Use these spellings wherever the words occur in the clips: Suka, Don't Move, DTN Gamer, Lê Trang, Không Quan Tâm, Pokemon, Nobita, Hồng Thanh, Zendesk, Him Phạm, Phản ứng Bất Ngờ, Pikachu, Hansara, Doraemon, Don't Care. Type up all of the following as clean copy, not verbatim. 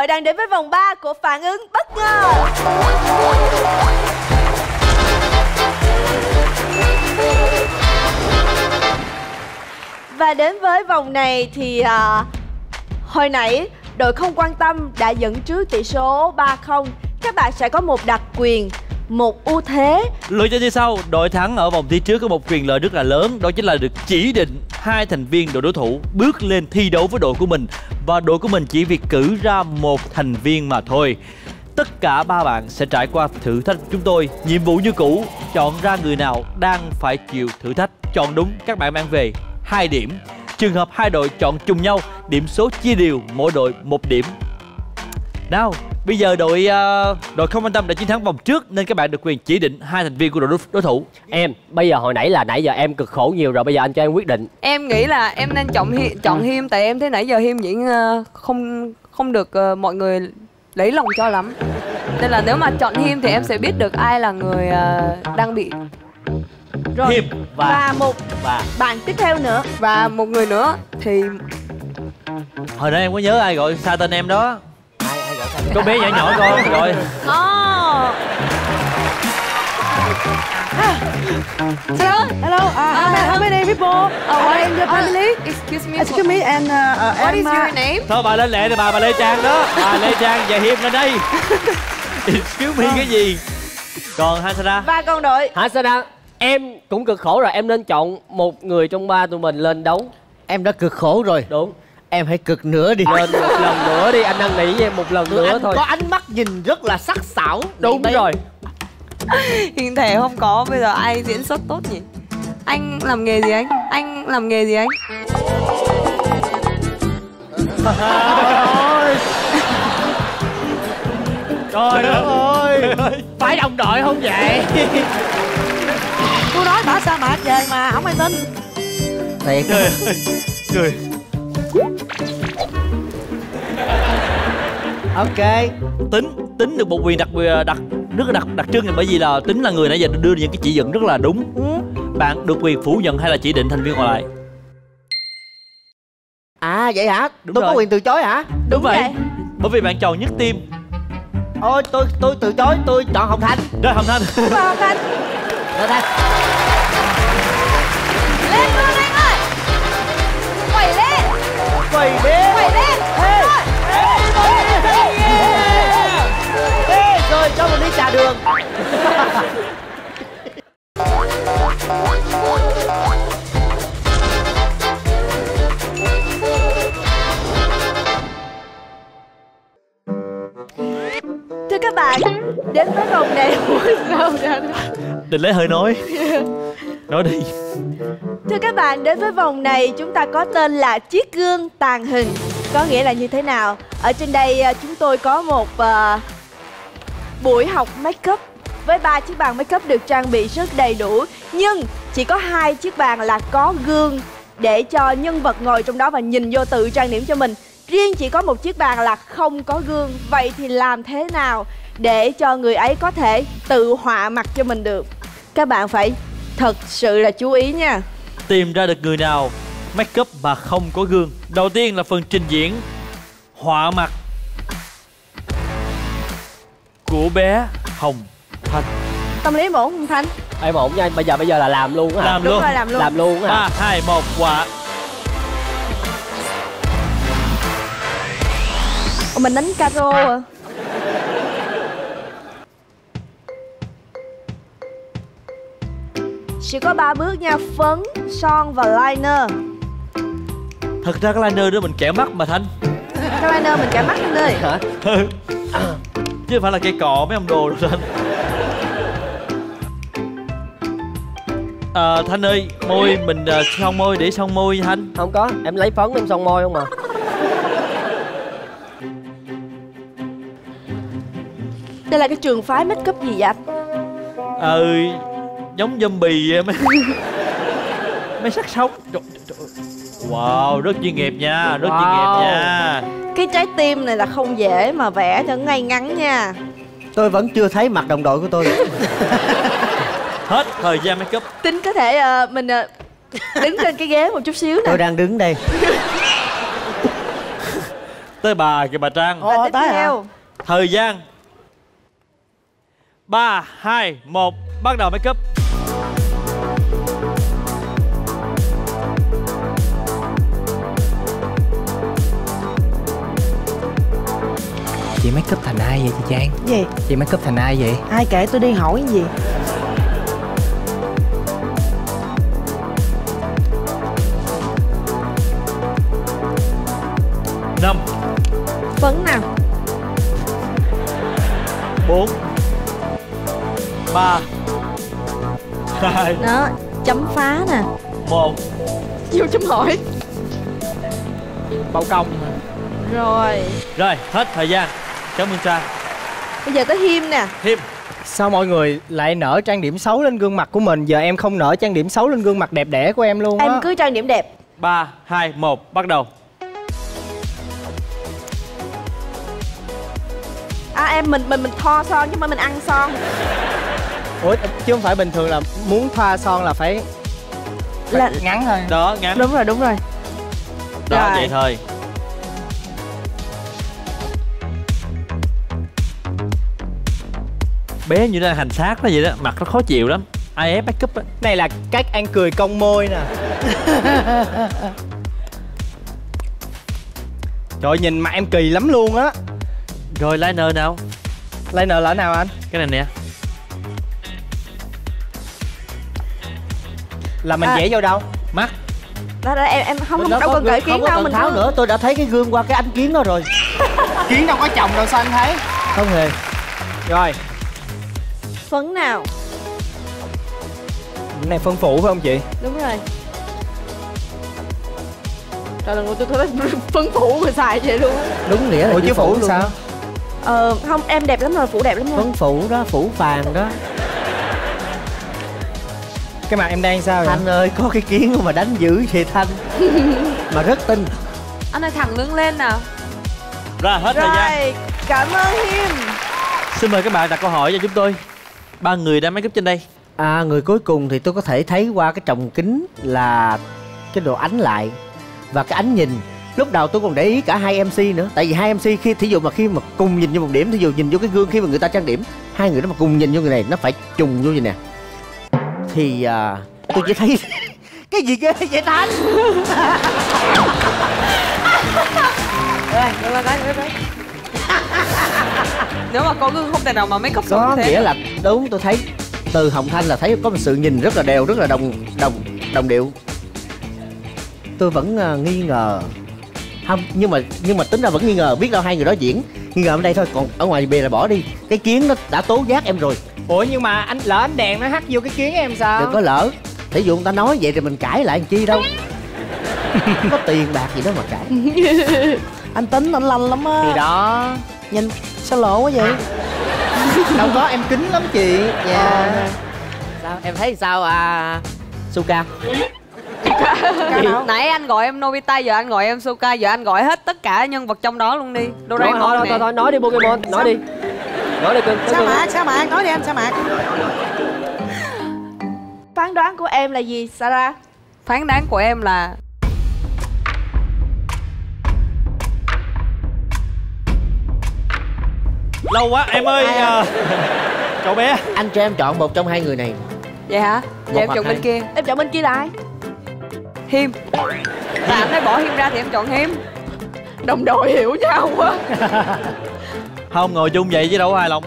đội đang đến với vòng 3 của Phản ứng Bất Ngờ. Và đến với vòng này thì hồi nãy đội Không Quan Tâm đã dẫn trước tỷ số 3-0. Các bạn sẽ có một đặc quyền, một ưu thế. Lựa chọn như sau: đội thắng ở vòng thi trước có một quyền lợi rất là lớn, đó chính là được chỉ định hai thành viên đội đối thủ bước lên thi đấu với đội của mình, và đội của mình chỉ việc cử ra một thành viên mà thôi. Tất cả ba bạn sẽ trải qua thử thách chúng tôi. Nhiệm vụ như cũ, chọn ra người nào đang phải chịu thử thách. Chọn đúng các bạn mang về 2 điểm. Trường hợp hai đội chọn chung nhau, điểm số chia đều, mỗi đội 1 điểm. Nào, bây giờ đội Không Quan Tâm đã chiến thắng vòng trước nên các bạn được quyền chỉ định hai thành viên của đội đối thủ. Em, bây giờ hồi nãy là nãy giờ em cực khổ nhiều rồi, bây giờ anh cho em quyết định. Em nghĩ là em nên chọn Him, tại em thấy nãy giờ Him diễn không được mọi người lấy lòng cho lắm. Nên là nếu mà chọn Him thì em sẽ biết được ai là người đang bị. Rồi. Him và một bạn tiếp theo nữa và một người nữa thì hồi nãy em có nhớ ai gọi xa tên em đó. Con bé nhỏ nhỏ con rồi. Hello, I'm Japanese people. I'm your family. Excuse me, and what is your name? Thôi bà lên lẹ thì bà Lê Trang đó. Bà Lê Trang và Him lên đây. Excuse me cái gì? Còn Hansara. Ba con đội. Hansara, em cũng cực khổ rồi, em nên chọn một người trong ba tụi mình lên đấu. Em đã cực khổ rồi. Đúng. Em hãy cực nữa đi. Lên một lần nữa đi, anh năn nỉ với em một lần nữa thôi. Có ánh mắt nhìn rất là sắc sảo. Đúng rồi. Hiện thể không có, bây giờ ai diễn xuất tốt nhỉ? Anh làm nghề gì anh? Anh làm nghề gì anh? Trời ơi, phải đồng đội không vậy? Tôi nói bà sao mà trời mà không ai tin. Thiệt. Cười. Ok, tính được một quyền đặc trưng này, bởi vì là tính là người nãy giờ đưa những cái chỉ dẫn rất là đúng. Bạn được quyền phủ nhận hay là chỉ định thành viên còn lại. À vậy hả? Đúng tôi rồi. Có quyền từ chối hả? Đúng vậy. Bởi vì bạn chọn nhất team. Ôi tôi từ chối, tôi chọn Hồng Thanh. Rồi Hồng Thanh. Hồng Thanh. Hồng Thanh. Lên luôn anh ơi. Quẩy lên. Quẩy lên. Quẩy lên. Rồi cho mình đi trà đường. Thưa các bạn, đến với vòng này Định lấy hơi nói. Nói đi. Thưa các bạn, đến với vòng này chúng ta có tên là chiếc gương tàng hình. Có nghĩa là như thế nào? Ở trên đây chúng tôi có một buổi học make up với 3 chiếc bàn make up được trang bị rất đầy đủ, nhưng chỉ có 2 chiếc bàn là có gương để cho nhân vật ngồi trong đó và nhìn vô tự trang điểm cho mình. Riêng chỉ có một chiếc bàn là không có gương. Vậy thì làm thế nào để cho người ấy có thể tự họa mặt cho mình được? Các bạn phải thật sự là chú ý nha. Tìm ra được người nào make up mà không có gương. Đầu tiên là phần trình diễn họa mặt của bé Hồng Thanh. Tâm lý ổn Hồng Thanh. Em ổn nha, bây giờ là làm luôn á. Làm luôn. Làm luôn á. 3 2 1 quả. Mình đánh caro à. Chỉ có 3 bước nha, phấn, son và liner. Thật ra cái liner đó mình kẻ mắt mà Thanh. Cái liner mình kẻ mắt Thanh ơi. Hả? Chứ không phải là cây cọ mấy ông đồ đâu Thanh. Thanh ơi, môi mình son môi, để son môi Thanh. Không có, em lấy phấn em son môi không mà. Đây là cái trường phái make up gì vậy? Giống zombie mấy sắc sống. Wow, rất chuyên nghiệp nha, rất chuyên nghiệp nha. Cái trái tim này là không dễ mà vẽ cho ngay ngắn nha. Tôi vẫn chưa thấy mặt đồng đội của tôi. Hết thời gian make up. Tính có thể mình đứng trên cái ghế một chút xíu nè. Tôi đang đứng đây. tới bà kìa, bà Trang. Và tiếp theo thời gian 3, 2, 1 bắt đầu make up. Chị make up thành ai vậy chị Trang? Gì? Chị make up thành ai vậy? Ai kể tôi đi hỏi gì? Năm. Phấn nào. 4, 3, 2. Đó, chấm phá nè. 1. Vô chấm hỏi. Bạo công. Rồi. Rồi, hết thời gian. Cảm ơn Trang. Bây giờ tới Him nè. Him, sao mọi người lại nở trang điểm xấu lên gương mặt của mình? Giờ em không nở trang điểm xấu lên gương mặt đẹp đẽ của em luôn á. Em cứ trang điểm đẹp. 3, 2, 1 bắt đầu. À, em mình thoa son chứ mình ăn son. Ủa chứ không phải bình thường là muốn thoa son là phải ngắn thôi. Đó, ngắn. Đúng rồi. Đó rồi. Vậy thôi. Bé như đang hành xác nó vậy đó, mặt nó khó chịu lắm. Ai ép make up á. Này là cách ăn cười cong môi nè. Trời nhìn mặt em kỳ lắm luôn á. Rồi liner nào? Liner là nào anh? Cái này nè. Là mình vẽ vô đâu? Mắt. Đó đó em không đâu cần cởi kiến đâu mình. Tháo nữa, tôi đã thấy cái gương qua cái anh kiến đó rồi. Kiến đâu có chồng đâu sao anh thấy? Không hề. Rồi. Phấn nào? Cái này phấn phủ phải không chị? Đúng rồi. Trời lần đầu tôi thấy phấn phủ mà xài vậy luôn. Đúng nghĩa là ủa chứ phủ luôn sao? Không em đẹp lắm rồi, phủ đẹp lắm rồi. Phấn phủ đó, phủ vàng đó. Cái mặt em đang sao vậy? Thanh ơi, có cái kiến mà đánh dữ vậy Thanh. Mà rất tin. Anh ơi thẳng lưng lên nào. Rồi hết rồi, thời gian. Cảm ơn Him. Xin mời các bạn đặt câu hỏi cho chúng tôi. Ba người đã make up trên đây. À, người cuối cùng thì tôi có thể thấy qua cái tròng kính là cái độ ánh lại và cái ánh nhìn. Lúc đầu tôi còn để ý cả hai MC nữa, tại vì hai MC khi thí dụ mà khi mà cùng nhìn vô một điểm, thí dụ nhìn vô cái gương khi mà người ta trang điểm, hai người đó mà cùng nhìn vô người này nó phải trùng vô vậy nè. Thì tôi chỉ thấy cái gì ghê vậy Thanh. Nếu mà có gương không thể nào mà make up xong như thế. Có nghĩa là đúng, tôi thấy từ Hồng Thanh là thấy có một sự nhìn rất là đều, rất là đồng điệu. Tôi vẫn nghi ngờ. Không, nhưng mà tính ra vẫn nghi ngờ, biết đâu hai người đó diễn. Nghi ngờ ở đây thôi, còn ở ngoài bìa là bỏ đi. Cái kiến nó đã tố giác em rồi. Ủa nhưng mà anh lỡ ánh đèn nó hắt vô cái kiến em sao? Đừng có lỡ. Thí dụ người ta nói vậy thì mình cãi lại làm chi đâu. Có tiền bạc gì đó mà cãi. Anh tính anh lành lắm á. Thì đó. Nhìn sao lộ quá vậy? Đâu có, em kính lắm chị. Dạ. Sao em thấy sao Suka? Nãy anh gọi em Nobita, giờ anh gọi em Suka, giờ anh gọi hết tất cả nhân vật trong đó luôn đi. Doraemon nè. Thôi nói đi Pokemon, nói đi. Nói đi cưng. Sa mạc, nói đi anh Sa mạc. Phán đoán của em là gì Sarah? Phán đoán của em là lâu quá em ơi. Cậu bé anh cho em chọn một trong hai người này. Vậy hả? Vậy em chọn bên kia. Em chọn bên kia là ai? Him. Và anh thấy bỏ Him ra thì em chọn Him. Đồng đội hiểu nhau quá. Không ngồi chung vậy chứ đâu có hài lòng.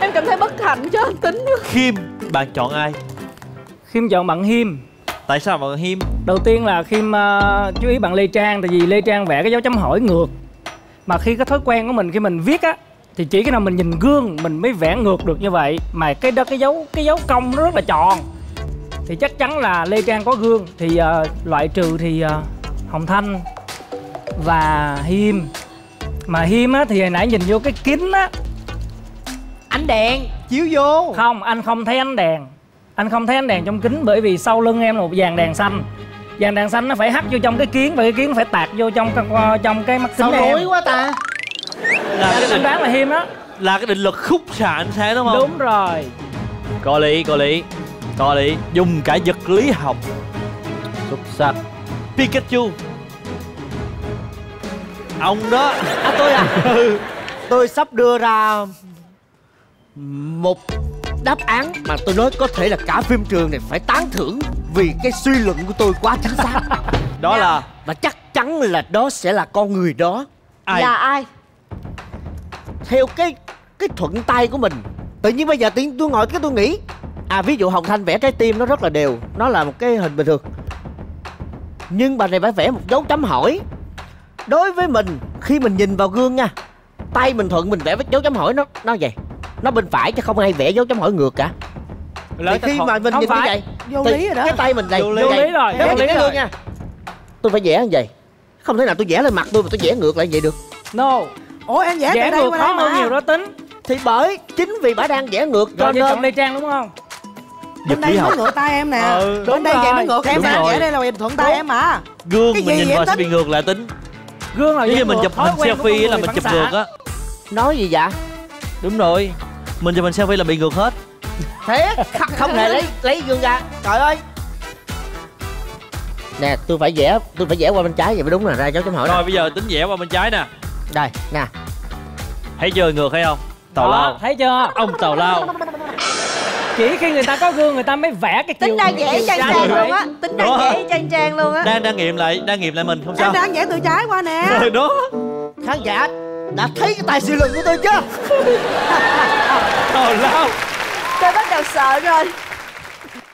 Em cảm thấy bất hạnh chứ anh tính nữa. Him, bạn chọn ai? Him chọn bạn Him. Tại sao bạn Him? Đầu tiên là Him chú ý bạn Lê Trang. Tại vì Lê Trang vẽ cái dấu chấm hỏi ngược. Mà khi cái thói quen của mình khi mình viết á thì chỉ cái nào mình nhìn gương mình mới vẽ ngược được như vậy. Mà cái đó cái dấu cong nó rất là tròn. Thì chắc chắn là Lê Trang có gương. Thì loại trừ thì Hồng Thanh và Him. Mà Him á thì hồi nãy nhìn vô cái kính á, ánh đèn chiếu vô. Không, anh không thấy ánh đèn. Anh không thấy ánh đèn trong kính. Bởi vì sau lưng em là một dàn đèn xanh. Dàn đèn xanh nó phải hắt vô trong cái kiến. Và cái kiến phải tạt vô trong cái mắt kính em. Sao đuối quá ta. Là cái định đoán là Him đó. Là cái định luật khúc xạ ánh sáng đúng không? Đúng rồi. Có lý. Dùng cả vật lý học. Xuất sắc. Pikachu. Ông đó. À tôi à. Tôi sắp đưa ra một đáp án mà tôi nói có thể là cả phim trường này phải tán thưởng vì cái suy luận của tôi quá chính xác. Đó là. Và chắc chắn là đó sẽ là con người đó. Ai? Là ai? Theo cái thuận tay của mình. Tự nhiên bây giờ tiếng tôi ngồi cái tôi nghĩ. À ví dụ Hồng Thanh vẽ trái tim nó rất là đều. Nó là một cái hình bình thường. Nhưng bà này phải vẽ một dấu chấm hỏi. Đối với mình, khi mình nhìn vào gương nha, tay mình thuận mình vẽ với dấu chấm hỏi nó vậy. Nó bên phải chứ không ai vẽ dấu chấm hỏi ngược cả. Thì khi mà mình nhìn như vậy vô lý rồi đó. Cái tay mình này vô lý rồi. Vô lý rồi nha. Tôi phải vẽ như vậy. Không thể nào tôi vẽ lên mặt tôi mà tôi vẽ ngược lại vậy được. No. Ủa em vẽ từ đây qua đó mà. Nhiều đó tính. Thì bởi chính vì bà đang vẽ ngược cho nên Lê Trang đúng không? Bên đây mới ngược tay em nè. Bên đây vậy mới ngược em nè. Vẽ đây là em thuận tay em mà. Gương mình nhìn vào sẽ bị ngược lại tính. Gương là như mình chụp hình selfie là mình chụp ngược á. Nói gì vậy? Đúng rồi. Mình chụp hình selfie là bị ngược hết. Thế không hề lấy gương ra. Trời ơi. Nè, tôi phải vẽ qua bên trái vậy mới đúng là ra dấu chấm hỏi. Rồi bây giờ tính vẽ qua bên trái nè. Đây, nè. Thấy chưa ngược hay không? Tào lao. Thấy chưa? Ông Tào lao. Chỉ khi người ta có gương người ta mới vẽ cái kiểu. Tính ra vẽ trang luôn á. Tính ra vẽ trang luôn á. Đang nghiệm lại mình không sao. Đang vẽ từ trái qua nè. Đúng. Khán giả đã thấy cái tài suy luận của tôi chưa? Tào lao. Tôi bắt đầu sợ rồi.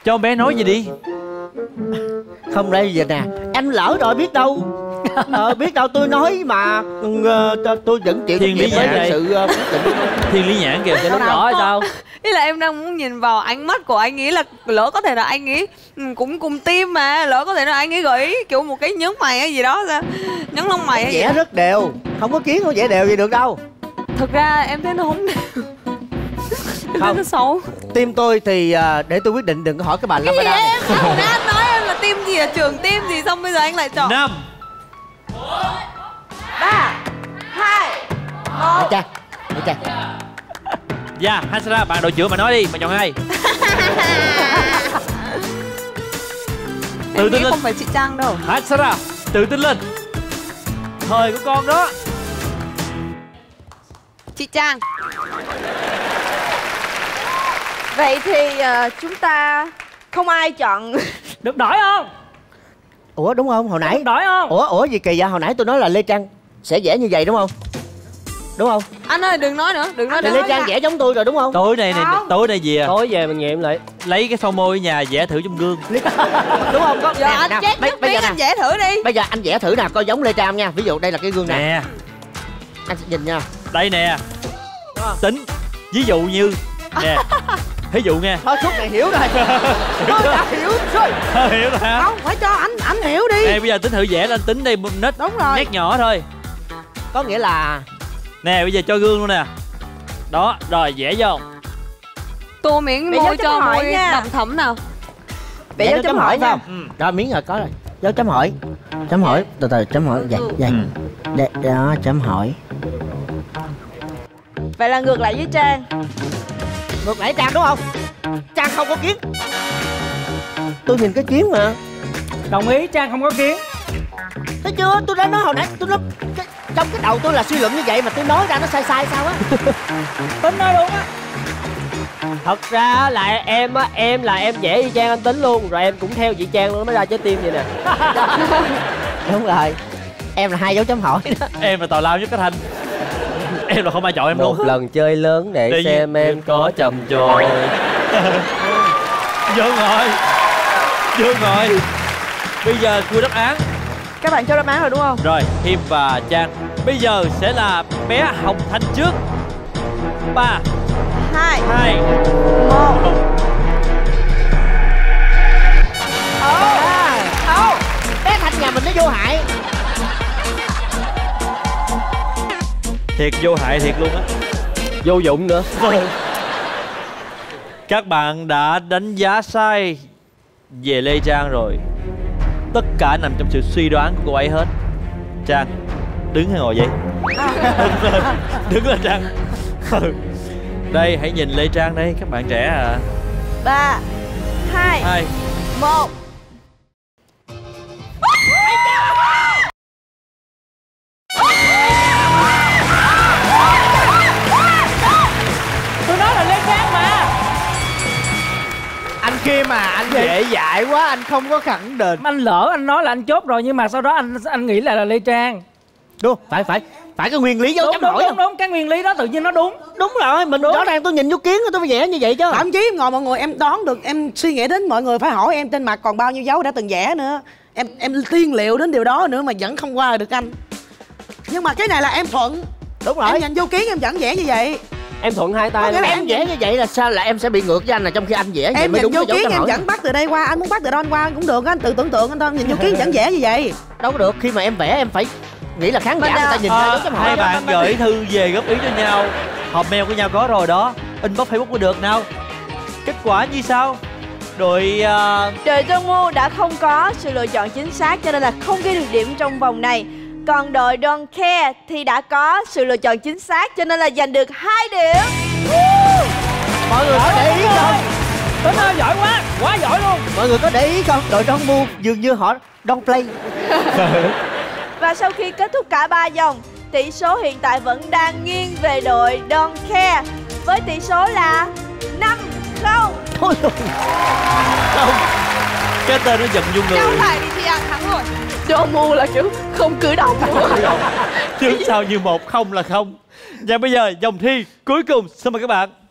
Cho bé nói gì đi. Không đây giờ nè. Em lỡ rồi biết đâu. Biết đâu tôi nói mà tôi vẫn chịu trách nhiệm với sự thiên lý nhãn kìa. Cho nó rõ hay sao? Ý là em đang muốn nhìn vào ánh mắt của anh ấy, là lỡ có thể là anh ấy cũng cùng team mà. Lỡ có thể là anh ấy gợi ý kiểu một cái nhấn mày hay gì đó ra. Nhấn lông mày hay gì. Vẽ rất đều. Không có kiến không vẽ đều gì được đâu. Thật ra em thấy nó không đều. Không, xấu. Team tôi thì để tôi quyết định, đừng có hỏi cái bà Lâm ở đâu. Anh nói em là team gì, là trường team gì, xong bây giờ anh lại chọn. 5 4 3 2 1. Ok. Dạ, Hansara, bạn đội trưởng mà nói đi, mà chọn ai? Tự tin lên. Không phải chị Trang đâu. Hansara, tự tin lên. Thời của con đó. Chị Trang. Vậy thì chúng ta không ai chọn. Được đổi không? Ủa đúng không? Hồi nãy. Được đổi không? Ủa gì kỳ vậy? Hồi nãy tôi nói là Lê Trang sẽ vẽ như vậy đúng không? Đúng không? Anh ơi đừng nói nữa, đừng nói nữa. Lê Trang vẽ giống tôi rồi đúng không? Tối nay gì à? Tối về mình nghiệm lại. Lấy cái phao môi ở nhà vẽ thử trong gương. Đúng không? Có giờ anh chết nhất miếng anh vẽ thử đi. Bây giờ anh vẽ thử nào coi giống Lê Trang nha. Ví dụ đây là cái gương nè. Anh sẽ nhìn nha. Đây nè. Tính. Ví dụ như nè. Ví dụ nghe. Thôi khúc này hiểu rồi. Tôi đã hiểu rồi. Hiểu rồi hả? Không, phải cho anh hiểu đi. Nè bây giờ tính thử vẽ lên, tính đi nít. Đúng rồi. Nét nhỏ thôi. Có nghĩa là. Nè bây giờ cho gương luôn nè. Đó, rồi vẽ vô. Tô miệng môi cho môi đầm thẫm nào. Vẽ dấu chấm hỏi không? Rồi miếng rồi có rồi. Dấu chấm hỏi. Chấm hỏi, từ từ chấm hỏi vậy, vậy. Đó, chấm hỏi. Vậy là ngược lại với Trang. Ngược lại Trang đúng không? Trang không có kiến. Tôi nhìn cái kiến mà. Đồng ý, Trang không có kiến. Thấy chưa, tôi đã nói hồi nãy, tôi nói trong cái đầu tôi là suy luận như vậy mà tôi nói ra nó sai sai sao á. Tính nói luôn á. Thật ra là em vẽ như Trang anh tính luôn. Rồi em cũng theo chị Trang luôn mới ra trái tim vậy nè. Đúng rồi. Em là hai dấu chấm hỏi đó. Em là tào lao nhất cái Thanh. Em là không ai chọn em luôn. Một lần chơi lớn để xem em có trầm trồ. Dương rồi. Bây giờ cua đáp án. Các bạn cho đáp án rồi đúng không? Rồi, Him và Trang. Bây giờ sẽ là bé Hồng Thanh trước. 3 2 1. Bé Thanh nhà mình nó vô hại. Thiệt vô hại thiệt luôn á. Vô dụng nữa. Các bạn đã đánh giá sai về Lê Trang rồi. Tất cả nằm trong sự suy đoán của cô ấy hết. Trang, đứng hay ngồi vậy? Đứng lên Trang. Đây, hãy nhìn Lê Trang đây, các bạn trẻ à. 3 2 1. ngại quá anh không có khẳng định. Anh lỡ anh nói là anh chốt rồi nhưng mà sau đó anh nghĩ là Lê Trang. Đúng, phải cái nguyên lý dấu chấm hỏi. Đúng, cái nguyên lý đó tự nhiên nó đúng. Đúng rồi, mình rõ ràng tôi nhìn vô kiến tôi phải vẽ như vậy chứ. Thậm chí ngồi mọi người em đoán được, em suy nghĩ đến mọi người phải hỏi em trên mặt còn bao nhiêu dấu đã từng vẽ nữa. Em tiên liệu đến điều đó nữa mà vẫn không qua được anh. Nhưng mà cái này là em thuận. Đúng rồi. Em nhìn vô kiến em vẫn vẽ như vậy. Em thuận hai tay. Là em vẽ như vậy là sao, là em sẽ bị ngược với anh là trong khi anh vẽ như vậy mới đúng. Em nhìn vô kiến em vẫn bắt từ đây qua, anh muốn bắt từ đó anh qua cũng được á, anh tự tưởng tượng anh thôi, nhìn vô kiến vẫn vẽ như vậy. Đâu có được, khi mà em vẽ em phải nghĩ là khán giả người ta nhìn ra. Hai bạn gửi thư về góp ý cho nhau, hộp mail của nhau có rồi đó, inbox Facebook có được nào. Kết quả như sau. Đội đội Don't Move đã không có sự lựa chọn chính xác cho nên là không ghi được điểm trong vòng này. Còn đội Don't Care thì đã có sự lựa chọn chính xác cho nên là giành được 2 điểm. Mọi người có để ý không? Tính ơi, giỏi quá, quá giỏi luôn. Mọi người có để ý không? Đội Don't Move dường như họ Don't Play. Và sau khi kết thúc cả 3 vòng, tỷ số hiện tại vẫn đang nghiêng về đội Don't Care với tỷ số là 5-0. Thôi rồi. Không. Cái tên nó giận vô người. Đâu lại đi chị ăn thắng rồi. Don't Move là kiểu không cử động nữa. Chứ sao như 1-0 là không. Và bây giờ dòng thi cuối cùng, xin mời các bạn.